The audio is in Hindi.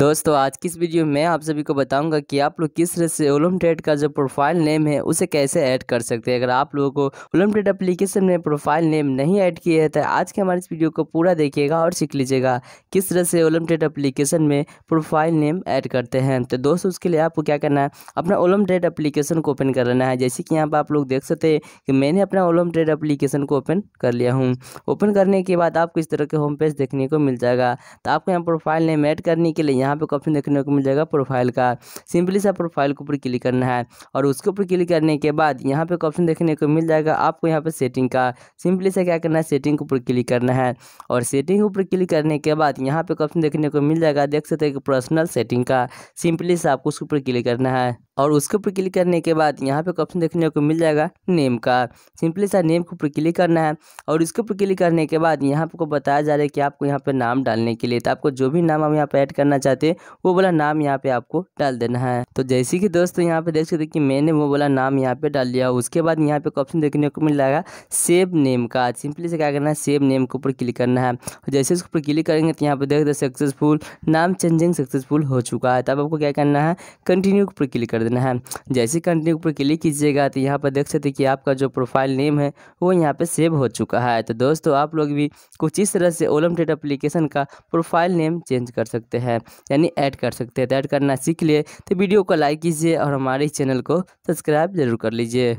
दोस्तों आज की इस वीडियो में आप सभी को बताऊंगा कि आप लोग किस तरह से ओलम्प ट्रेड का जो प्रोफाइल नेम है उसे कैसे ऐड कर सकते हैं। अगर आप लोगों को ओलम्प ट्रेड एप्लीकेशन में प्रोफाइल नेम नहीं ऐड किया है तो आज के हमारे इस वीडियो को पूरा देखिएगा और सीख लीजिएगा किस तरह से ओलम्प ट्रेड एप्लीकेशन में प्रोफाइल नेम ऐड करते हैं। तो दोस्तों उसके लिए आपको क्या करना है, अपना ओलम्प ट्रेड एप्लीकेशन को ओपन कर लेना है। जैसे कि यहाँ पर आप लोग देख सकते हैं कि मैंने अपना ओलम्प ट्रेड एप्लीकेशन को ओपन कर लिया हूँ। ओपन करने के बाद आपको इस तरह के होम पेज देखने को मिल जाएगा। तो आपको यहाँ प्रोफाइल नेम ऐड करने के लिए यहाँ पे ऑप्शन देखने को मिल जाएगा प्रोफाइल का। सिंपली सा प्रोफाइल के ऊपर क्लिक करना है और उसके ऊपर क्लिक करने के बाद यहाँ पे ऑप्शन देखने को मिल जाएगा आपको यहाँ पे सेटिंग का। सिंपली से क्या करना है, सेटिंग के ऊपर क्लिक करना है और सेटिंग के ऊपर क्लिक करने के बाद यहाँ पे ऑप्शन देखने को मिल जाएगा, देख सकते हैं कि पर्सनल सेटिंग का। सिंपली से आपको उसके ऊपर क्लिक करना है और उसके ऊपर क्लिक करने के बाद यहाँ पे ऑप्शन देखने को मिल जाएगा नेम का। सिंपली सा नेम के ऊपर क्लिक करना है और इसके ऊपर क्लिक करने के बाद यहाँ पे बताया जा रहा है कि आपको यहाँ पे नाम डालने के लिए, तो आपको जो भी नाम आप यहाँ पे ऐड करना चाहते हैं वो वाला नाम यहाँ पे आपको डाल देना है। तो जैसे कि दोस्तों यहाँ पे देख सकते हैं कि मैंने वो वाला नाम यहाँ पे डाल लिया। उसके बाद यहाँ पे ऑप्शन देखने को मिल जाएगा सेव नेम का। सिंपली से क्या करना है, सेव नेम के ऊपर क्लिक करना है। जैसे इसके ऊपर क्लिक करेंगे तो यहाँ पे देखते सक्सेसफुल नाम चेंजिंग सक्सेसफुल हो चुका है। तब आपको क्या करना है, कंटिन्यू के ऊपर क्लिक देना है। जैसे कंटिन्यू पर क्लिक कीजिएगा तो यहाँ पर देख सकते हैं कि आपका जो प्रोफाइल नेम है वो यहाँ पे सेव हो चुका है। तो दोस्तों आप लोग भी कुछ इस तरह से ओलम्प ट्रेड एप्लीकेशन का प्रोफाइल नेम चेंज कर सकते हैं, यानी ऐड कर सकते हैं। तो ऐड करना सीख लिए तो वीडियो को लाइक कीजिए और हमारे चैनल को सब्सक्राइब जरूर कर लीजिए।